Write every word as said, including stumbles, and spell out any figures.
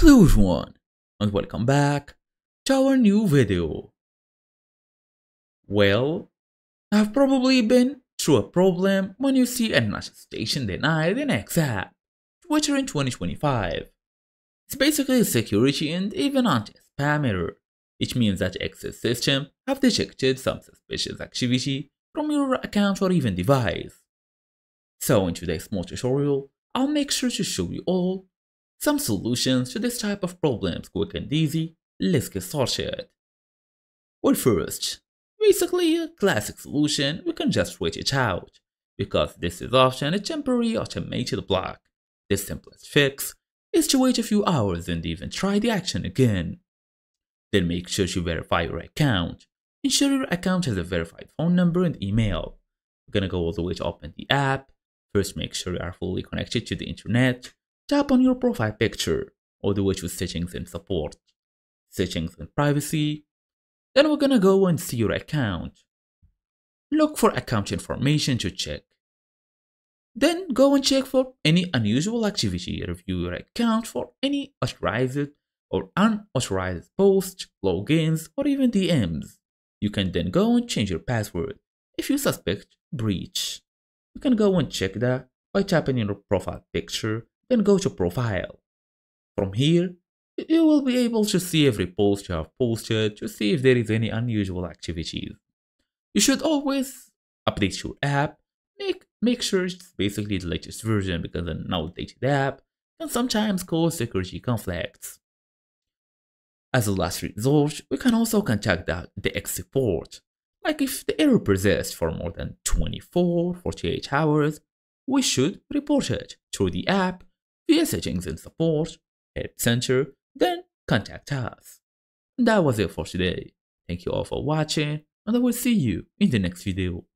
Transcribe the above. Hello everyone, and welcome back to our new video. Well, I've probably been through a problem when you see a nation station denied in XApp, Twitter in twenty twenty-five. It's basically a security and even anti-spam error. It means that X system have detected some suspicious activity from your account or even device. So in today's small tutorial, I'll make sure to show you all some solutions to this type of problems, quick and easy. Let's get started. Well, first, basically a classic solution, we can just wait it out, because this is often a temporary automated block. The simplest fix is to wait a few hours and even try the action again. Then make sure to verify your account. Ensure your account has a verified phone number and email. We're gonna go all the way to open the app. First, make sure you are fully connected to the internet. Tap on your profile picture, all the way to settings and support, settings and privacy. Then we're gonna go and see your account. Look for account information to check. Then go and check for any unusual activity. Review your account for any authorized or unauthorized posts, logins, or even D Ms. You can then go and change your password if you suspect breach. You can go and check that by tapping in your profile picture. Then go to profile. From here, you will be able to see every post you have posted to see if there is any unusual activities. You should always update your app, make, make sure it's basically the latest version, because an outdated app can sometimes cause security conflicts. As a last resort, we can also contact the, the X support. Like if the error persists for more than twenty-four to forty-eight hours, we should report it through the app, via settings and support, help center, then contact us. And that was it for today. Thank you all for watching, and I will see you in the next video.